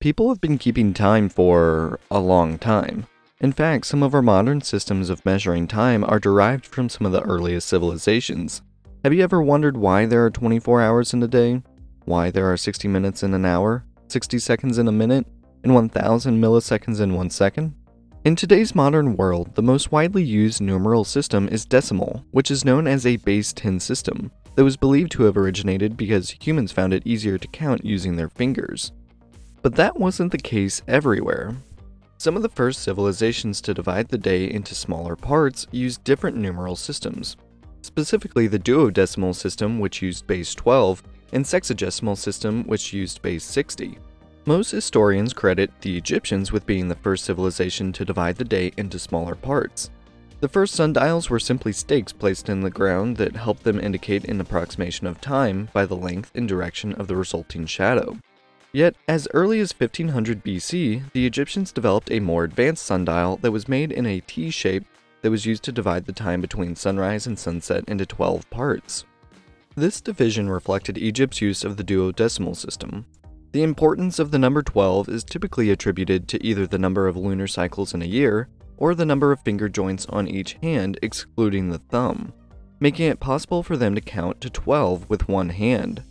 People have been keeping time for a long time. In fact, some of our modern systems of measuring time are derived from some of the earliest civilizations. Have you ever wondered why there are 24 hours in a day? Why there are 60 minutes in an hour, 60 seconds in a minute, and 1,000 milliseconds in 1 second? In today's modern world, the most widely used numeral system is decimal, which is known as a base 10 system that was believed to have originated because humans found it easier to count using their fingers. But that wasn't the case everywhere. Some of the first civilizations to divide the day into smaller parts used different numeral systems, specifically the duodecimal system, which used base 12, and sexagesimal system, which used base 60. Most historians credit the Egyptians with being the first civilization to divide the day into smaller parts. The first sundials were simply stakes placed in the ground that helped them indicate an approximation of time by the length and direction of the resulting shadow. Yet, as early as 1500 BC, the Egyptians developed a more advanced sundial that was made in a T shape that was used to divide the time between sunrise and sunset into 12 parts. This division reflected Egypt's use of the duodecimal system. The importance of the number 12 is typically attributed to either the number of lunar cycles in a year or the number of finger joints on each hand excluding the thumb, making it possible for them to count to 12 with one hand.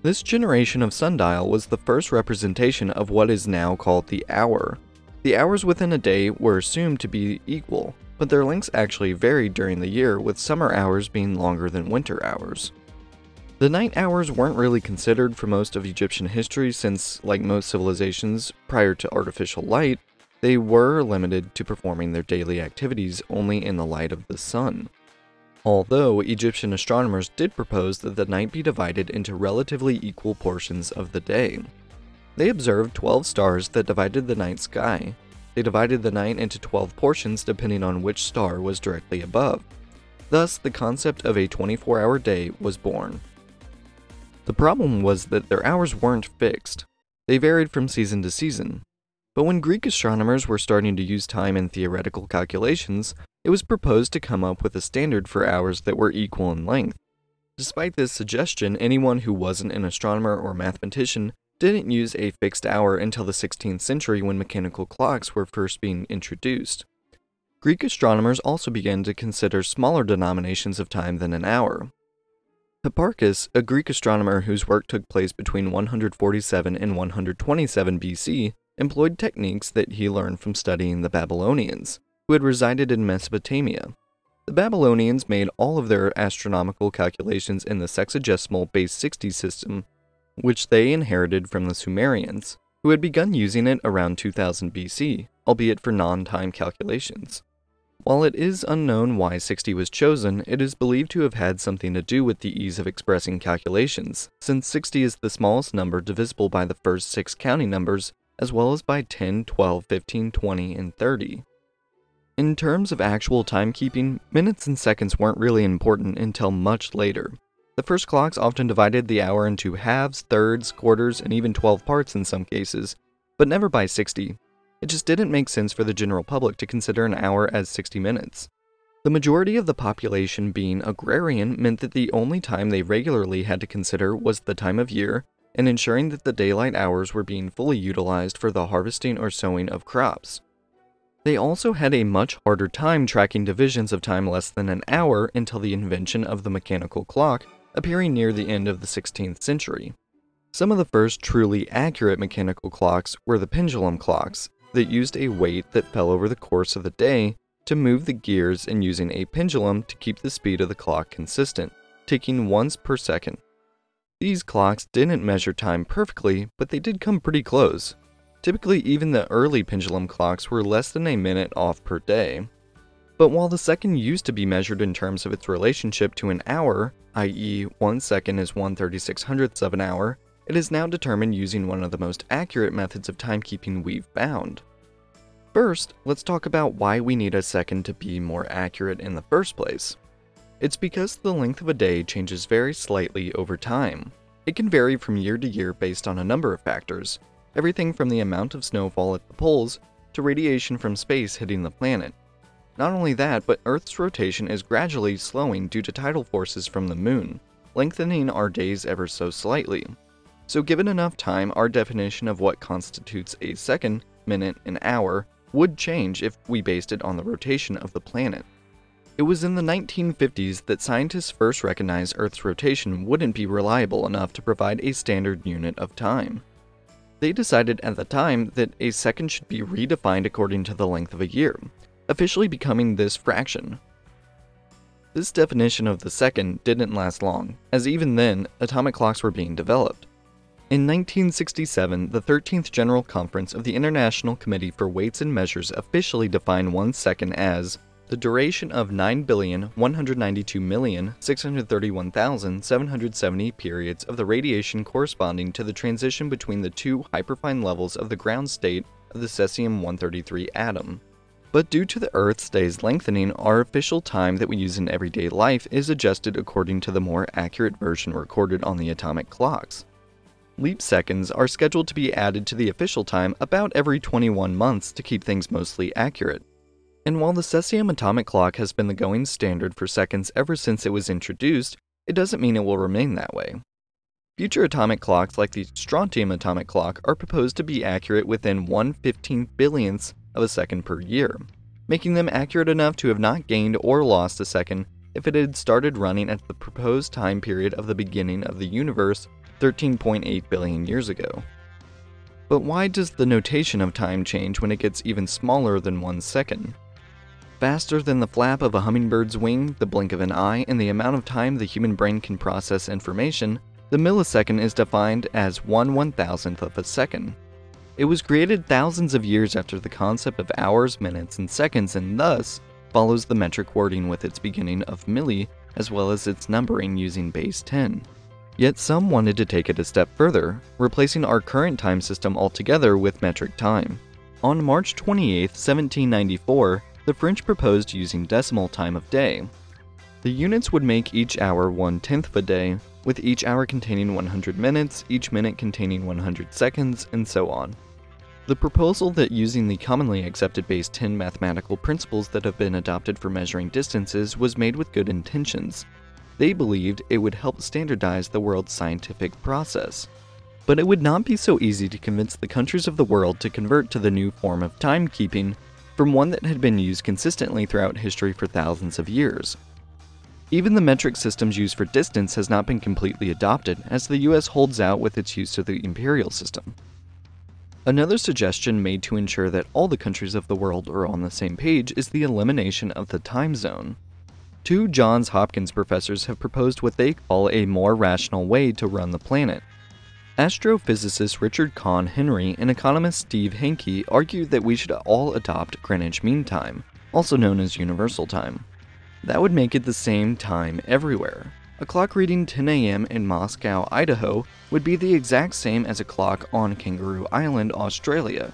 This generation of sundial was the first representation of what is now called the hour. The hours within a day were assumed to be equal, but their lengths actually varied during the year, with summer hours being longer than winter hours. The night hours weren't really considered for most of Egyptian history since, like most civilizations prior to artificial light, they were limited to performing their daily activities only in the light of the sun. Although Egyptian astronomers did propose that the night be divided into relatively equal portions of the day. They observed 12 stars that divided the night sky. They divided the night into 12 portions depending on which star was directly above. Thus, the concept of a 24-hour day was born. The problem was that their hours weren't fixed. They varied from season to season. But when Greek astronomers were starting to use time in theoretical calculations, it was proposed to come up with a standard for hours that were equal in length. Despite this suggestion, anyone who wasn't an astronomer or mathematician didn't use a fixed hour until the 16th century when mechanical clocks were first being introduced. Greek astronomers also began to consider smaller denominations of time than an hour. Hipparchus, a Greek astronomer whose work took place between 147 and 127 BC, employed techniques that he learned from studying the Babylonians, who had resided in Mesopotamia. The Babylonians made all of their astronomical calculations in the sexagesimal base 60 system, which they inherited from the Sumerians, who had begun using it around 2000 BC, albeit for non-time calculations. While it is unknown why 60 was chosen, it is believed to have had something to do with the ease of expressing calculations, since 60 is the smallest number divisible by the first 6 counting numbers, as well as by 10, 12, 15, 20, and 30. In terms of actual timekeeping, minutes and seconds weren't really important until much later. The first clocks often divided the hour into halves, thirds, quarters, and even 12 parts in some cases, but never by 60. It just didn't make sense for the general public to consider an hour as 60 minutes. The majority of the population being agrarian meant that the only time they regularly had to consider was the time of year and ensuring that the daylight hours were being fully utilized for the harvesting or sowing of crops. They also had a much harder time tracking divisions of time less than an hour until the invention of the mechanical clock, appearing near the end of the 16th century. Some of the first truly accurate mechanical clocks were the pendulum clocks that used a weight that fell over the course of the day to move the gears and using a pendulum to keep the speed of the clock consistent, ticking once per second. These clocks didn't measure time perfectly, but they did come pretty close. Typically, even the early pendulum clocks were less than a minute off per day. But while the second used to be measured in terms of its relationship to an hour, i.e. 1 second is 1/3600th of an hour, it is now determined using one of the most accurate methods of timekeeping we've found. First, let's talk about why we need a second to be more accurate in the first place. It's because the length of a day changes very slightly over time. It can vary from year to year based on a number of factors, everything from the amount of snowfall at the poles to radiation from space hitting the planet. Not only that, but Earth's rotation is gradually slowing due to tidal forces from the moon, lengthening our days ever so slightly. So given enough time, our definition of what constitutes a second, minute, and hour would change if we based it on the rotation of the planet. It was in the 1950s that scientists first recognized Earth's rotation wouldn't be reliable enough to provide a standard unit of time. They decided at the time that a second should be redefined according to the length of a year, officially becoming this fraction. This definition of the second didn't last long, as even then, atomic clocks were being developed. In 1967, the 13th General Conference of the International Committee for Weights and Measures officially defined 1 second as the duration of 9,192,631,770 periods of the radiation corresponding to the transition between the two hyperfine levels of the ground state of the cesium-133 atom. But due to the Earth's days lengthening, our official time that we use in everyday life is adjusted according to the more accurate version recorded on the atomic clocks. Leap seconds are scheduled to be added to the official time about every 21 months to keep things mostly accurate. And while the cesium atomic clock has been the going standard for seconds ever since it was introduced, it doesn't mean it will remain that way. Future atomic clocks like the Strontium atomic clock are proposed to be accurate within 1/15 billionth of a second per year, making them accurate enough to have not gained or lost a second if it had started running at the proposed time period of the beginning of the universe 13.8 billion years ago. But why does the notation of time change when it gets even smaller than 1 second? Faster than the flap of a hummingbird's wing, the blink of an eye, and the amount of time the human brain can process information, the millisecond is defined as 1/1000th of a second. It was created thousands of years after the concept of hours, minutes, and seconds, and thus follows the metric wording with its beginning of milli as well as its numbering using base 10. Yet some wanted to take it a step further, replacing our current time system altogether with metric time. On March 28, 1794, the French proposed using decimal time of day. The units would make each hour 1/10 of a day, with each hour containing 100 minutes, each minute containing 100 seconds, and so on. The proposal that using the commonly accepted base 10 mathematical principles that have been adopted for measuring distances was made with good intentions. They believed it would help standardize the world's scientific process. But it would not be so easy to convince the countries of the world to convert to the new form of timekeeping from one that had been used consistently throughout history for thousands of years. Even the metric systems used for distance has not been completely adopted, as the US holds out with its use of the imperial system. Another suggestion made to ensure that all the countries of the world are on the same page is the elimination of the time zone. Two Johns Hopkins professors have proposed what they call a more rational way to run the planet. Astrophysicist Richard Conn Henry and economist Steve Hanke argued that we should all adopt Greenwich Mean Time, also known as Universal Time. That would make it the same time everywhere. A clock reading 10 a.m. in Moscow, Idaho would be the exact same as a clock on Kangaroo Island, Australia.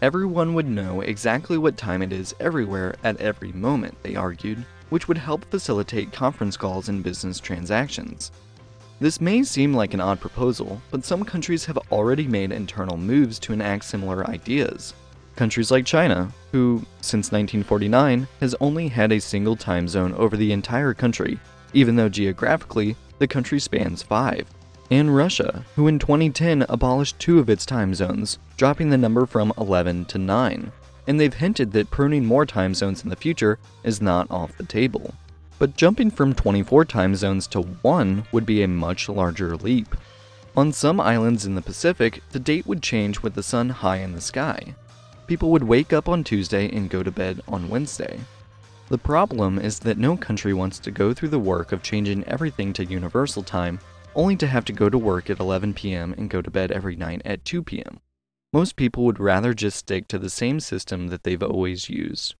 Everyone would know exactly what time it is everywhere at every moment, they argued, which would help facilitate conference calls and business transactions. This may seem like an odd proposal, but some countries have already made internal moves to enact similar ideas. Countries like China, who, since 1949, has only had a single time zone over the entire country, even though geographically, the country spans 5. And Russia, who in 2010 abolished 2 of its time zones, dropping the number from 11 to 9. And they've hinted that pruning more time zones in the future is not off the table. But jumping from 24 time zones to 1 would be a much larger leap. On some islands in the Pacific, the date would change with the sun high in the sky. People would wake up on Tuesday and go to bed on Wednesday. The problem is that no country wants to go through the work of changing everything to universal time, only to have to go to work at 11 p.m. and go to bed every night at 2 p.m. Most people would rather just stick to the same system that they've always used.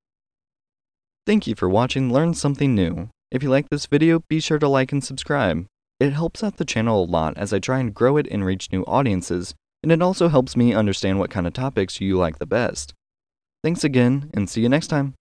Thank you for watching Learn Something New. If you like this video, be sure to like and subscribe. It helps out the channel a lot as I try and grow it and reach new audiences, and it also helps me understand what kind of topics you like the best. Thanks again, and see you next time.